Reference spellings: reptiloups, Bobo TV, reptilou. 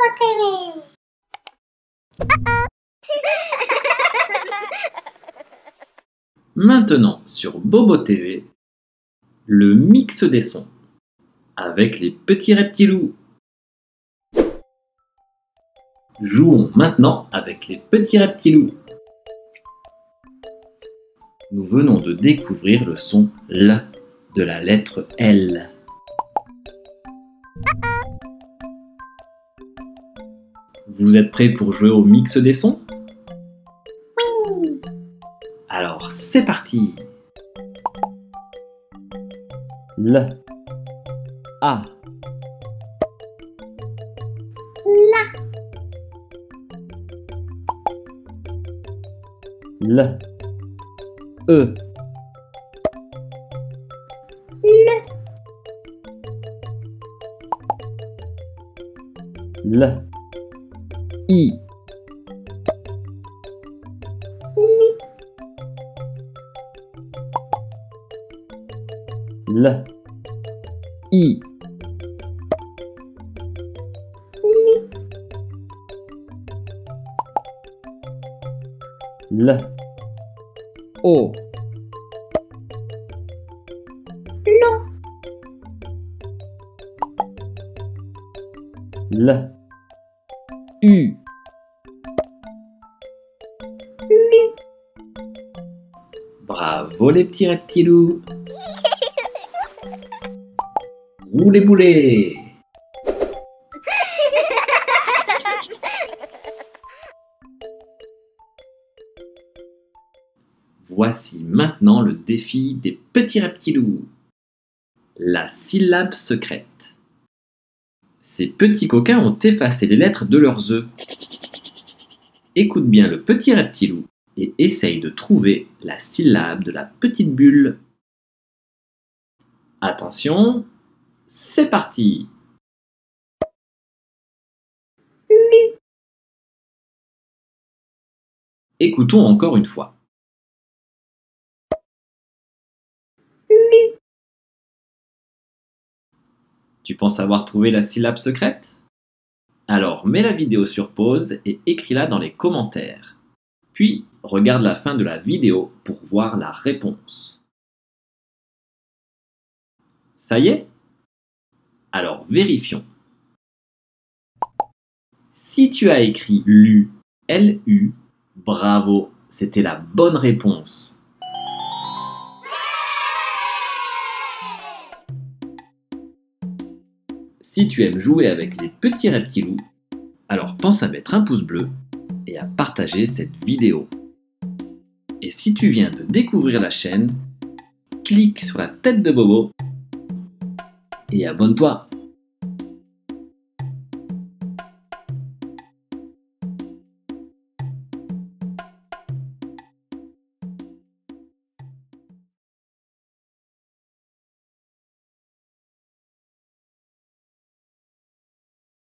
Bobo TV. Maintenant, sur Bobo TV, le mix des sons avec les petits reptiloups. Jouons maintenant avec les petits reptiloups. Nous venons de découvrir le son L de la lettre L. Vous êtes prêts pour jouer au mix des sons? Oui. Alors c'est parti. L A La L E Le L I Li L I Li L O Lo L U Lu. Bravo les petits reptiloups. Roulez boulez. Voici maintenant le défi des petits reptiloups. La syllabe secrète. Ces petits coquins ont effacé les lettres de leurs œufs. Écoute bien le petit reptilou et essaye de trouver la syllabe de la petite bulle. Attention, c'est parti! Lu. Écoutons encore une fois. Lu. Tu penses avoir trouvé la syllabe secrète? Alors mets la vidéo sur pause et écris-la dans les commentaires. Puis regarde la fin de la vidéo pour voir la réponse. Ça y est? Alors vérifions. Si tu as écrit LU, L-U, bravo, c'était la bonne réponse. Si tu aimes jouer avec les petits reptiloups, alors pense à mettre un pouce bleu et à partager cette vidéo. Et si tu viens de découvrir la chaîne, clique sur la tête de Bobo et abonne-toi.